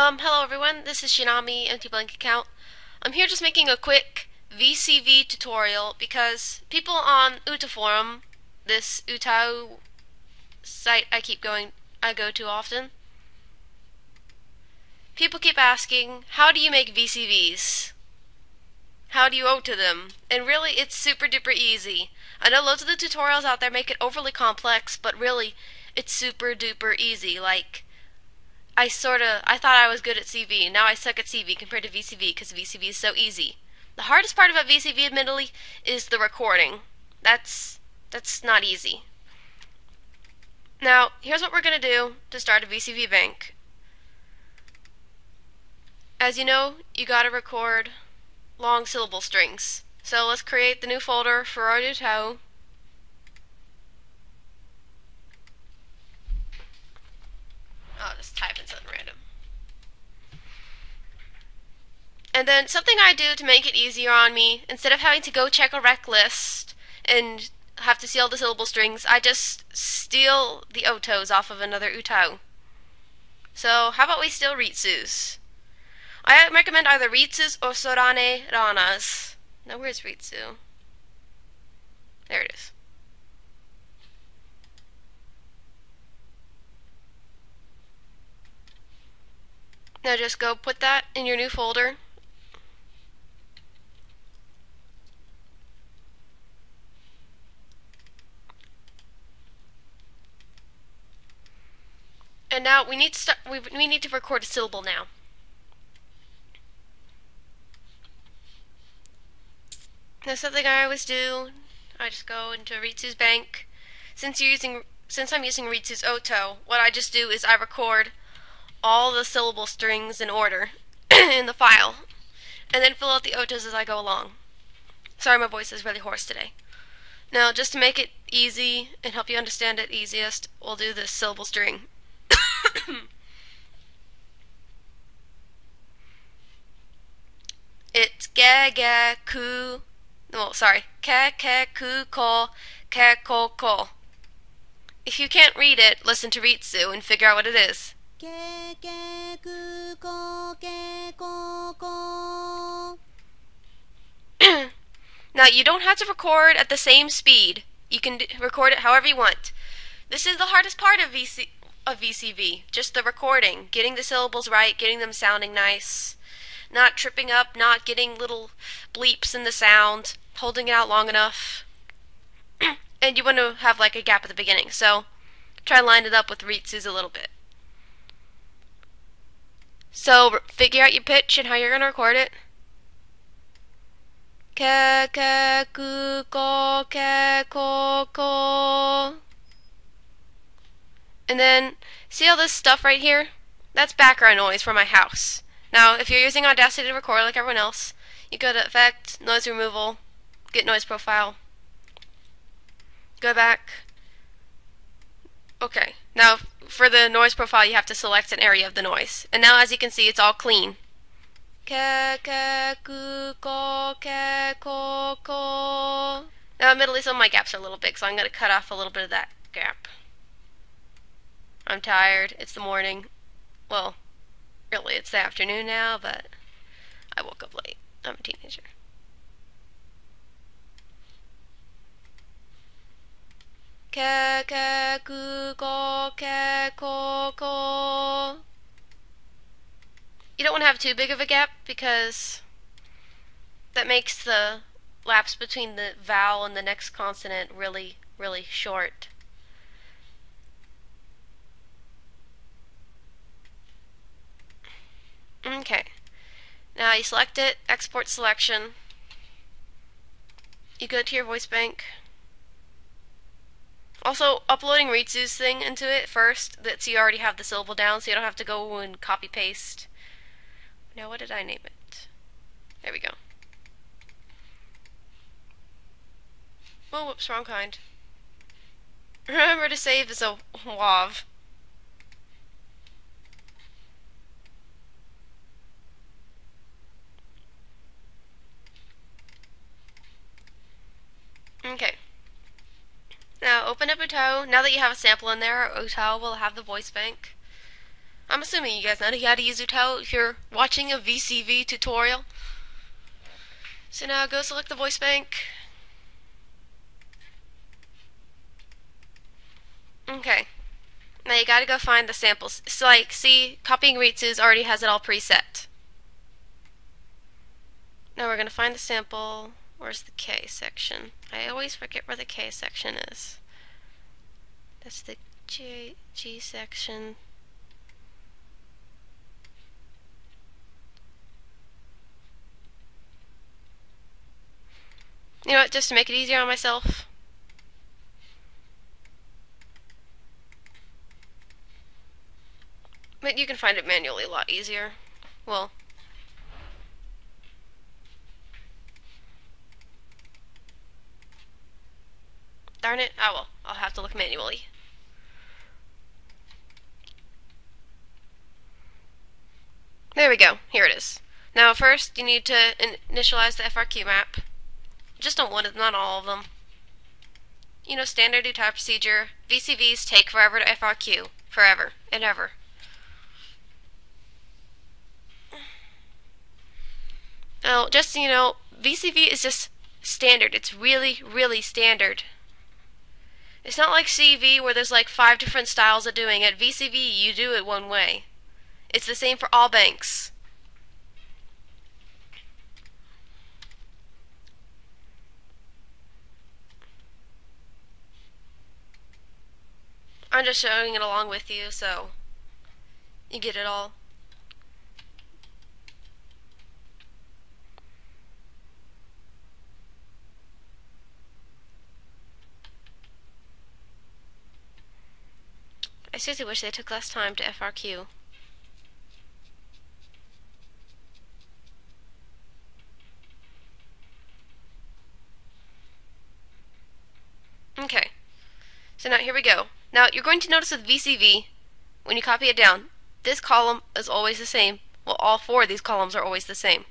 Hello everyone, this is Shinami, EmptyBlankAccount. I'm here just making a quick VCV tutorial because people on UTAForum, this Utau site I go to often, people keep asking, how do you make VCVs? How do you owe to them? And really, it's super duper easy. I know loads of the tutorials out there make it overly complex, but really, it's super duper easy. Like, I thought I was good at CV, now I suck at CV compared to VCV because VCV is so easy. The hardest part about VCV, admittedly, is the recording. That's not easy. Now, here's what we're going to do to start a VCV bank. As you know, you got to record long syllable strings. So let's create the new folder for our Utau. I'll just type in something random. And then something I do to make it easier on me, instead of having to go check a rec list and have to see all the syllable strings, I just steal the Otos off of another Utau. So how about we steal Ritsus? I recommend either Ritsus or Sorane Ranas. Now where's Ritsu? There it is. Now just go put that in your new folder. And now we need to start, we need to record a syllable now. Now something I always do, I just go into Ritsu's bank. Since I'm using Ritsu's Oto, what I just do is I record all the syllable strings in order in the file, and then fill out the Otos as I go along. Sorry, my voice is really hoarse today. Now, just to make it easy and help you understand it easiest, we'll do this syllable string. It's ga ku. No, sorry, ka ku ko ka ko ko. If you can't read it, listen to Ritsu and figure out what it is. Now, you don't have to record at the same speed. You can record it however you want. This is the hardest part of VCV, just the recording, getting the syllables right, getting them sounding nice, not tripping up, not getting little bleeps in the sound, holding it out long enough. And you want to have like a gap at the beginning, so try to line it up with Ritsus a little bit. So figure out your pitch and how you're going to record it. Ka ku ko ka ko ko. And then see all this stuff right here? That's background noise from my house. Now, if you're using Audacity to record like everyone else, you go to Effect, Noise Removal, Get Noise Profile. Go back. Okay. Now, for the noise profile, you have to select an area of the noise. And now, as you can see, it's all clean. Now, admittedly, some of my gaps are a little big, so I'm going to cut off a little bit of that gap. I'm tired. It's the morning. Well, really, it's the afternoon now, but I woke up late. I'm a teenager. You don't want to have too big of a gap because that makes the lapse between the vowel and the next consonant really, really short. Okay, now you select it, export selection. You go to your voice bank. Also, uploading Ritsu's thing into it first, that so you already have the syllable down, so you don't have to go and copy-paste. Now, what did I name it? There we go. Oh, whoops, wrong kind. Remember to save as a WAV. Okay. Now open up Utau. Now that you have a sample in there, Utau will have the voice bank. I'm assuming you guys know how to use Utau if you're watching a VCV tutorial. So now go select the voice bank. Okay. Now you gotta go find the samples. So like, see, copying Ritsu's already has it all preset. Now we're gonna find the sample. Where's the K section? I always forget where the K section is. That's the G section. You know what, just to make it easier on myself. But you can find it manually a lot easier. Well, darn it, oh well, I'll have to look manually. There we go, here it is. Now first you need to initialize the FRQ map. Just don't want it, not all of them. You know, standard Utau procedure, VCVs take forever to FRQ, forever and ever. Now, just so you know, VCV is just standard. It's really, really standard. It's not like CV where there's like 5 different styles of doing it. VCV, you do it one way. It's the same for all banks. I'm just showing it along with you so you get it all. I seriously wish they took less time to FRQ. Okay, so now here we go. Now, you're going to notice with VCV, when you copy it down, this column is always the same. Well, all 4 of these columns are always the same.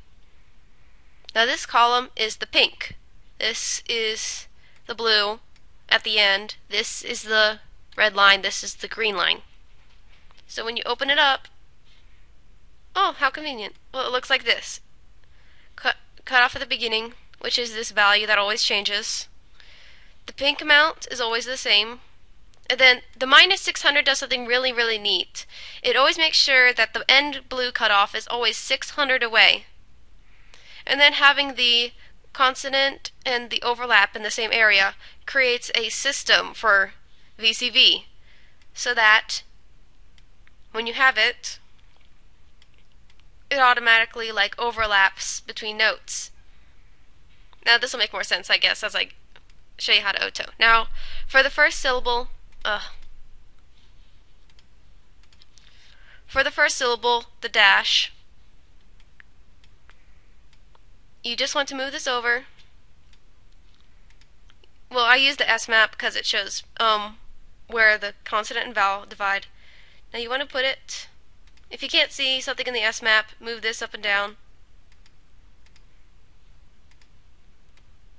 Now, this column is the pink. This is the blue at the end. This is the red line. This is the green line. So when you open it up, oh, how convenient. Well, it looks like this. Cut off at the beginning, which is this value that always changes. The pink amount is always the same. And then the -600 does something really, really neat. It always makes sure that the end blue cutoff is always 600 away. And then having the consonant and the overlap in the same area creates a system for VCV so that when you have it, it automatically like overlaps between notes. Now this will make more sense, I guess, as I show you how to Utau. Now for the first syllable, the dash, you just want to move this over. Well, I use the SMAP because it shows where the consonant and vowel divide. Now you want to put it, if you can't see something in the SMAP, move this up and down.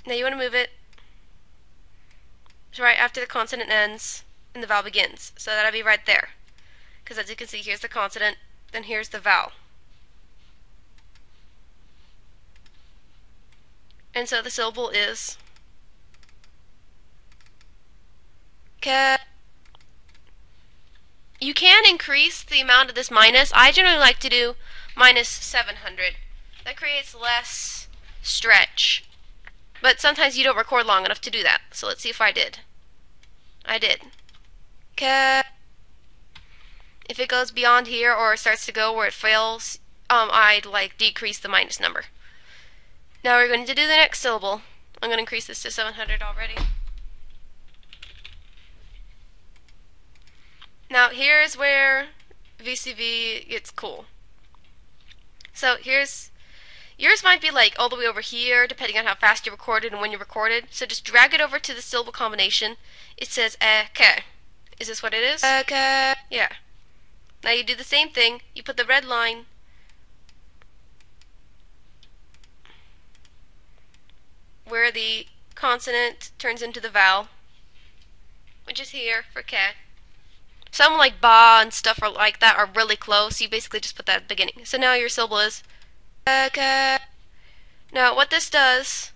Now you want to move it right after the consonant ends and the vowel begins, so that'll be right there, because as you can see, here's the consonant, then here's the vowel, and so the syllable is K. You can increase the amount of this minus. I generally like to do -700. That creates less stretch, but sometimes you don't record long enough to do that. So let's see if I did. I did. Okay. If it goes beyond here or starts to go where it fails, I'd like decrease the minus number. Now we're going to do the next syllable. I'm going to increase this to 700 already. Now here's where VCV gets cool. So here's, yours might be like all the way over here depending on how fast you recorded and when you recorded, so just drag it over to the syllable combination. It says okay. Is this what it is? Okay. Yeah. Now you do the same thing. You put the red line where the consonant turns into the vowel, which is here for K, Some like ba and stuff are like that are really close. You basically just put that at the beginning. So now your syllable is okay. Now what this does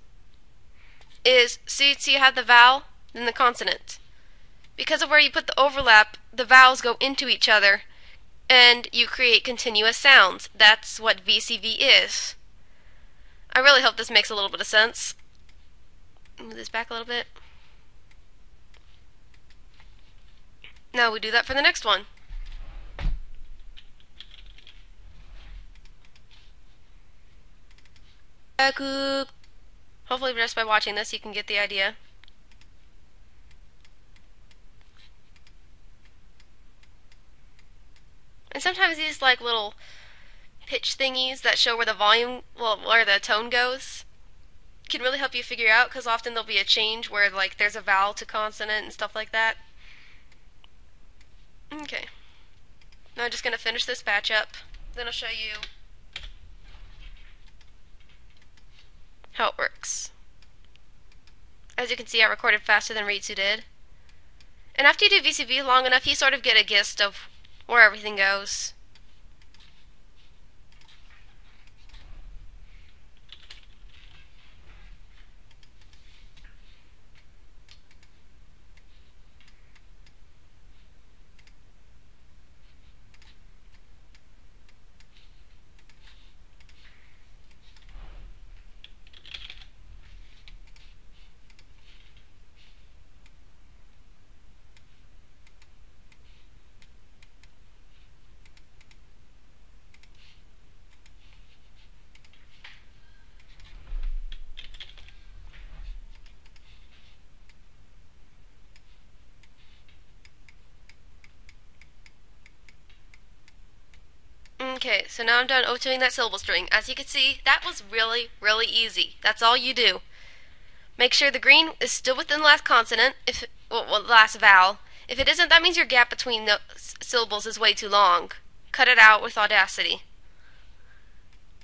is, see you have the vowel, then the consonant. Because of where you put the overlap, the vowels go into each other and you create continuous sounds. That's what VCV is. I really hope this makes a little bit of sense. Move this back a little bit. Now we do that for the next one. Hopefully just by watching this you can get the idea. And sometimes these like little pitch thingies that show where the volume, well, where the tone goes, can really help you figure out, because often there'll be a change where like there's a vowel to consonant and stuff like that. Okay. Now I'm just going to finish this batch up, then I'll show you how it works. As you can see, I recorded faster than Ritsu did. And after you do VCV long enough, you sort of get a gist of where everything goes. Okay, so now I'm done O2ing that syllable string. As you can see, that was really, really easy. That's all you do. Make sure the green is still within the last consonant, if well, last vowel. If it isn't, that means your gap between the syllables is way too long. Cut it out with Audacity.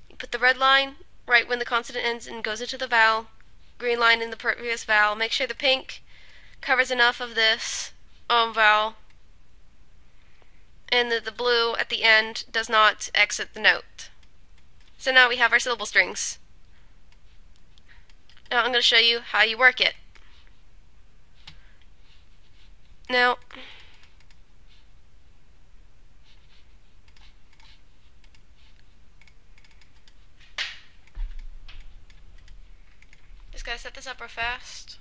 You put the red line right when the consonant ends and goes into the vowel. Green line in the previous vowel. Make sure the pink covers enough of this vowel. And that the blue at the end does not exit the note. So now we have our syllable strings. Now I'm going to show you how you work it. Now, just gotta set this up real fast.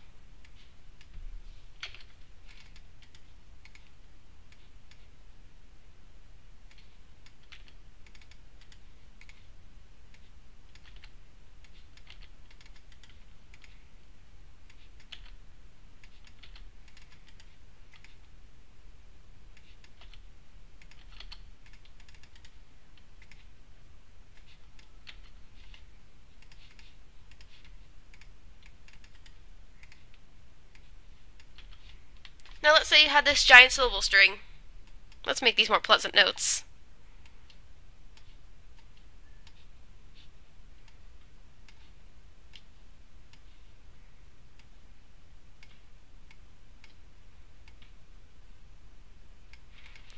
Now let's say you had this giant syllable string. Let's make these more pleasant notes.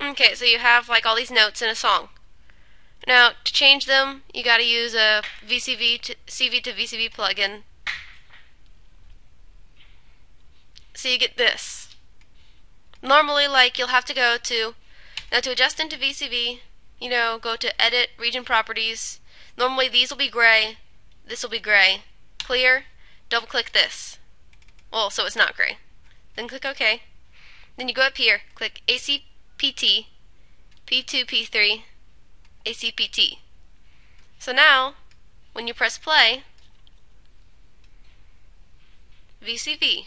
Okay, so you have like all these notes in a song. Now to change them, you gotta use a CV to VCV plugin. So you get this. Normally, like, you'll have to go to, now to adjust into VCV, you know, go to Edit, Region Properties. Normally these will be gray, this will be gray. Clear, double click this. Well, so it's not gray. Then click OK. Then you go up here, click ACPT, P2, P3, ACPT. So now, when you press play, VCV.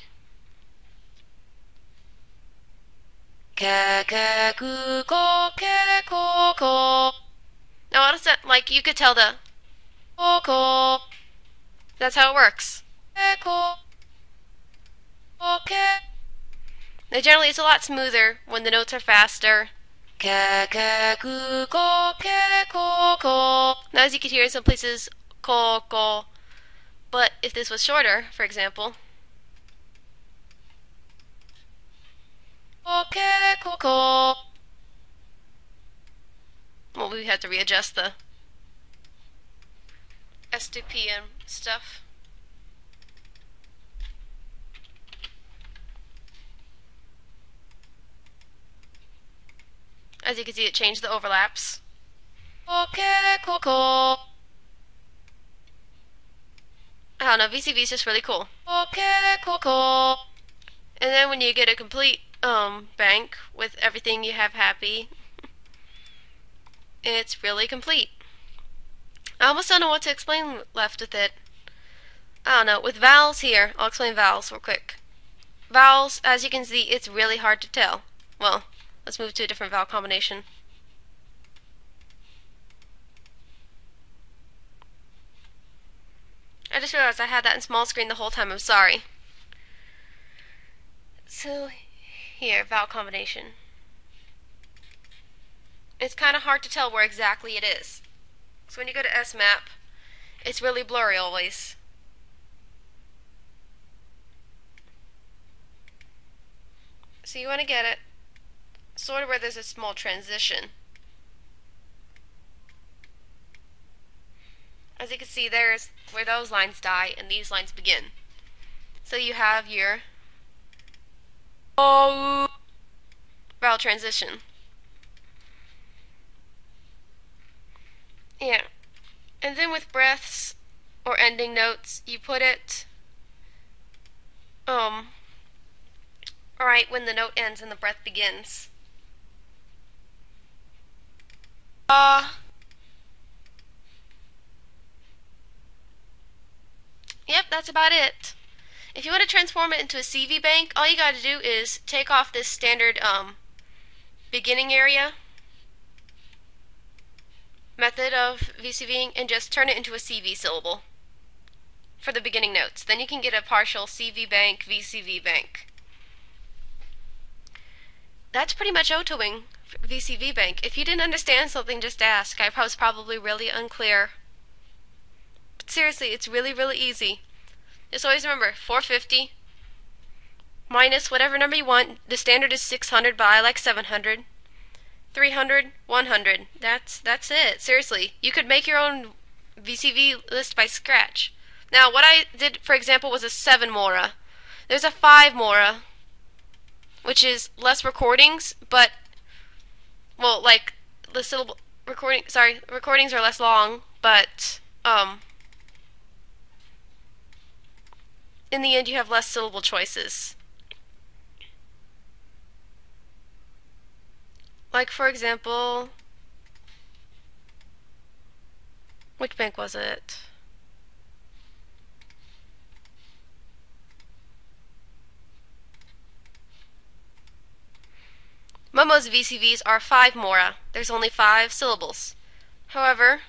Now notice that, like, you could tell the that's how it works. Now generally it's a lot smoother when the notes are faster. Now as you can hear in some places, but if this was shorter, for example, Well, we had to readjust the S2PM stuff. As you can see, it changed the overlaps. Okay, cool. I don't know, VCV is just really cool. Okay, cool. And then when you get a complete bank with everything you have happy, it's really complete. I almost don't know what to explain left with it. I don't know, with vowels here, I'll explain vowels real quick. Vowels, as you can see, it's really hard to tell. Well, let's move to a different vowel combination. I just realized I had that in small screen the whole time, I'm sorry. So here, vowel combination. It's kind of hard to tell where exactly it is. So when you go to SMAP, it's really blurry always. So you want to get it sort of where there's a small transition. As you can see, there's where those lines die and these lines begin. So you have your vowel transition. Yeah. And then with breaths or ending notes, you put it right when the note ends and the breath begins. Yep, that's about it. If you want to transform it into a CV bank, all you got to do is take off this standard beginning area method of VCVing and just turn it into a CV syllable for the beginning notes. Then you can get a partial CV bank, VCV bank. That's pretty much Utauing VCV bank. If you didn't understand something, just ask. I was probably really unclear. But seriously, it's really, really easy. Just always remember, 450 minus whatever number you want. The standard is 600, but I like 700. 300, 100. That's it. Seriously, you could make your own VCV list by scratch. Now, what I did, for example, was a 7 mora. There's a 5 mora, which is less recordings, but, well, like, the syllable recording, sorry, recordings are less long, but, in the end, you have less syllable choices. Like, for example, which bank was it? Momo's VCVs are 5 mora. There's only 5 syllables. However,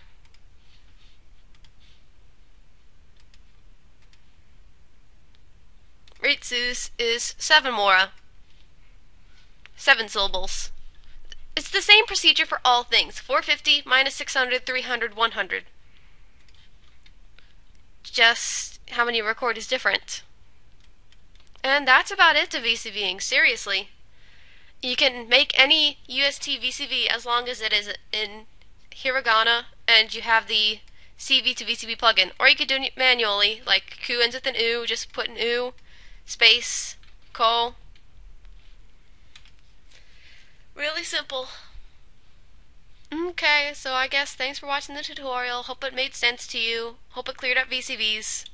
Ritsu's is 7 mora, 7 syllables. It's the same procedure for all things. 450 minus 600, 300, 100. Just how many you record is different. And that's about it to VCVing, seriously. You can make any UST VCV as long as it is in hiragana and you have the CV to VCV plugin. Or you could do it manually, like Q ends with an U, just put an U. Space, call. Really simple. Okay, so I guess thanks for watching the tutorial. Hope it made sense to you. Hope it cleared up VCVs.